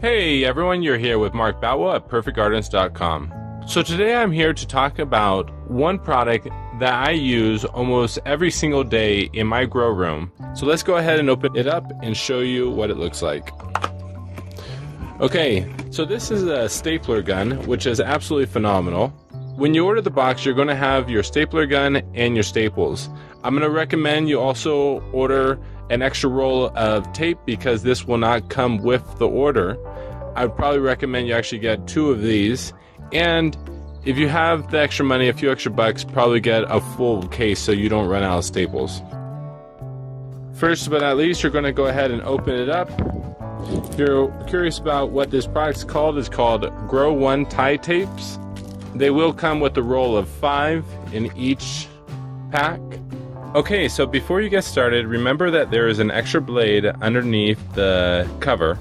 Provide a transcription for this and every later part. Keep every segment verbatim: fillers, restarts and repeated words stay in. Hey everyone, you're here with Mark Bowell at Perfect Gardens dot com. So today I'm here to talk about one product that I use almost every single day in my grow room. So let's go ahead and open it up and show you what it looks like. Okay, so this is a stapler gun, which is absolutely phenomenal. When you order the box, you're going to have your stapler gun and your staples. I'm going to recommend you also order an extra roll of tape because this will not come with the order. I'd probably recommend you actually get two of these, and if you have the extra money, a few extra bucks, probably get a full case so you don't run out of staples. First but not least, you're going to go ahead and open it up. If you're curious about what this product's called, it's called Gro one Tie Tapes. They will come with a roll of five in each pack. Okay, so before you get started, remember that there is an extra blade underneath the cover,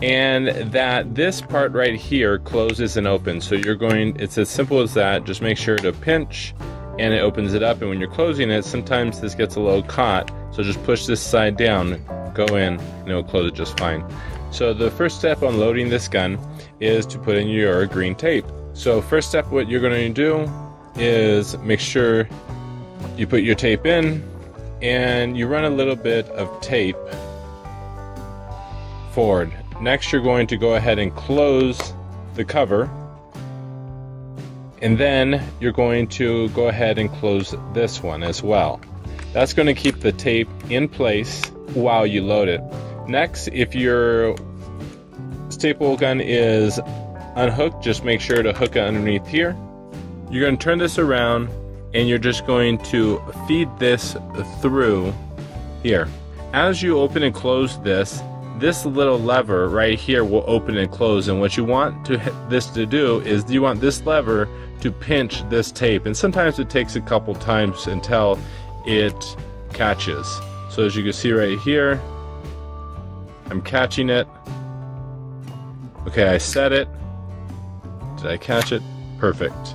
and that this part right here closes and opens. So you're going, it's as simple as that. Just make sure to pinch and it opens it up, and when you're closing it, sometimes this gets a little caught, so just push this side down, go in, and it'll close it just fine. So the first step on loading this gun is to put in your green tape. So first step, what you're going to do is make sure you put your tape in, and you run a little bit of tape forward. Next, you're going to go ahead and close the cover, and then you're going to go ahead and close this one as well. That's going to keep the tape in place while you load it. Next, if your staple gun is unhooked, just make sure to hook it underneath here. You're going to turn this around, and you're just going to feed this through here. As you open and close this, this little lever right here will open and close, and what you want to this to do is you want this lever to pinch this tape, and sometimes it takes a couple times until it catches. So as you can see right here, I'm catching it. Okay, I set it. Did I catch it? Perfect.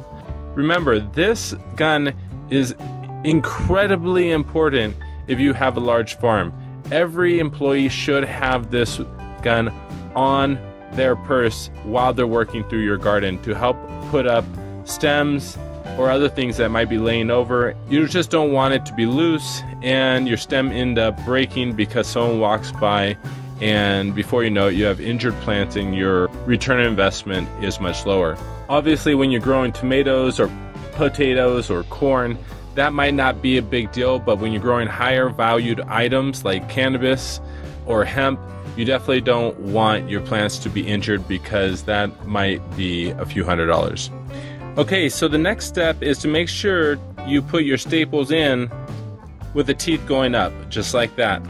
Remember, this gun is incredibly important if you have a large farm. Every employee should have this gun on their purse while they're working through your garden to help put up stems or other things that might be laying over. You just don't want it to be loose and your stem end up breaking because someone walks by, and before you know it, you have injured plants and your return on investment is much lower. Obviously, when you're growing tomatoes or potatoes or corn, that might not be a big deal, but when you're growing higher valued items like cannabis or hemp, you definitely don't want your plants to be injured because that might be a few hundred dollars. Okay, so the next step is to make sure you put your staples in with the teeth going up, just like that.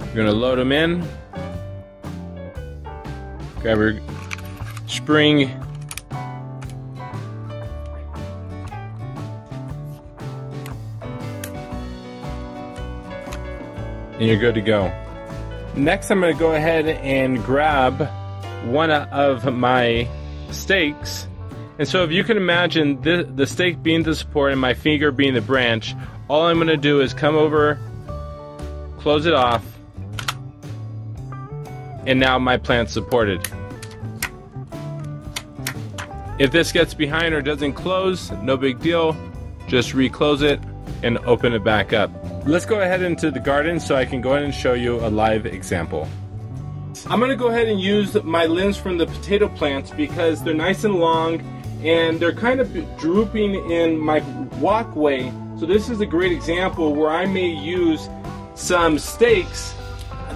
You're gonna load them in, grab your spring, and you're good to go. Next, I'm going to go ahead and grab one of my stakes. And so if you can imagine the, the stake being the support and my finger being the branch, all I'm going to do is come over, close it off, and now my plant's supported. If this gets behind or doesn't close, no big deal. Just reclose it and open it back up. Let's go ahead into the garden so I can go ahead and show you a live example. I'm gonna go ahead and use my limbs from the potato plants because they're nice and long and they're kind of drooping in my walkway. So this is a great example where I may use some stakes.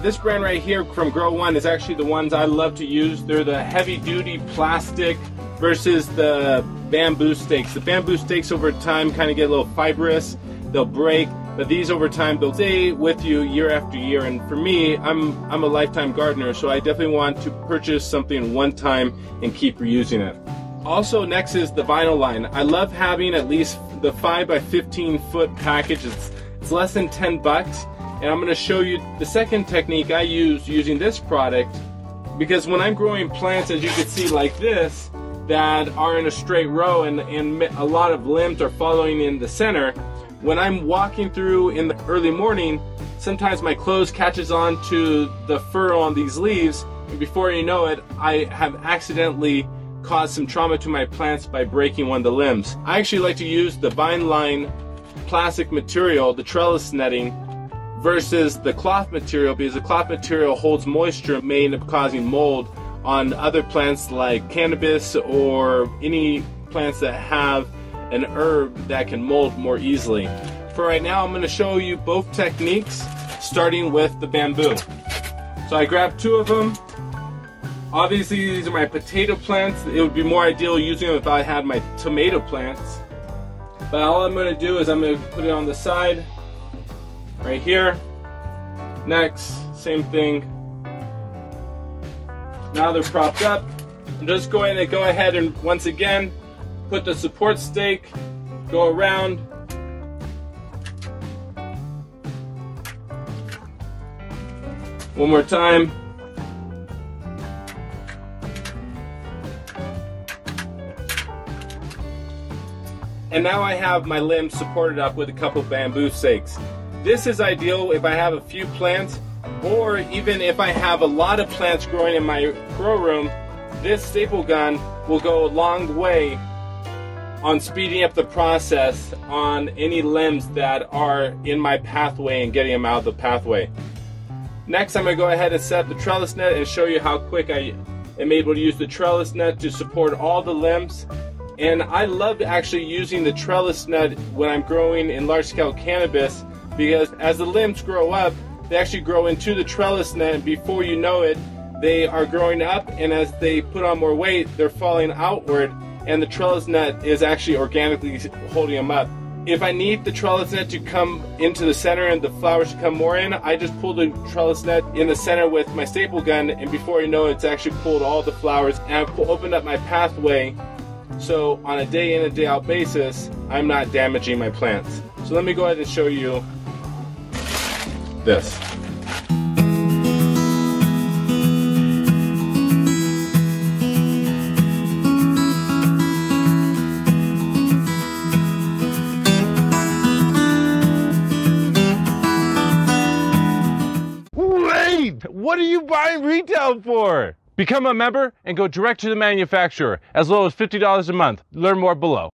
This brand right here from Gro one is actually the ones I love to use. They're the heavy duty plastic versus the bamboo stakes. The bamboo stakes over time kind of get a little fibrous, they'll break. But these over time, they'll stay with you year after year. And for me, I'm, I'm a lifetime gardener, so I definitely want to purchase something one time and keep reusing it. Also, next is the vinyl line. I love having at least the five by fifteen foot package. It's, it's less than ten bucks. And I'm gonna show you the second technique I use using this product, because when I'm growing plants, as you can see like this, that are in a straight row and, and a lot of limbs are following in the center, when I'm walking through in the early morning, sometimes my clothes catches on to the fur on these leaves, and before you know it, I have accidentally caused some trauma to my plants by breaking one of the limbs. I actually like to use the vine line plastic material, the trellis netting, versus the cloth material, because the cloth material holds moisture and may end up causing mold on other plants like cannabis or any plants that have an herb that can mold more easily. For right now, I'm going to show you both techniques, starting with the bamboo. So I grabbed two of them. Obviously, these are my potato plants. It would be more ideal using them if I had my tomato plants. But all I'm going to do is I'm going to put it on the side, right here. Next, same thing. Now they're propped up. I'm just going to go ahead and once again put the support stake, go around, one more time. And now I have my limb supported up with a couple bamboo stakes. This is ideal if I have a few plants, or even if I have a lot of plants growing in my grow room. This staple gun will go a long way on speeding up the process on any limbs that are in my pathway and getting them out of the pathway. Next, I'm going to go ahead and set up the trellis net and show you how quick I am able to use the trellis net to support all the limbs. And I love actually using the trellis net when I'm growing in large-scale cannabis, because as the limbs grow up, they actually grow into the trellis net, and before you know it, they are growing up, and as they put on more weight, they're falling outward, and the trellis net is actually organically holding them up. If I need the trellis net to come into the center and the flowers to come more in, I just pull the trellis net in the center with my staple gun, and before you know it, it's actually pulled all the flowers, and I've opened up my pathway, so on a day in and day out basis, I'm not damaging my plants. So let me go ahead and show you this. What are you buying retail for? Become a member and go direct to the manufacturer as low as fifty dollars a month. Learn more below.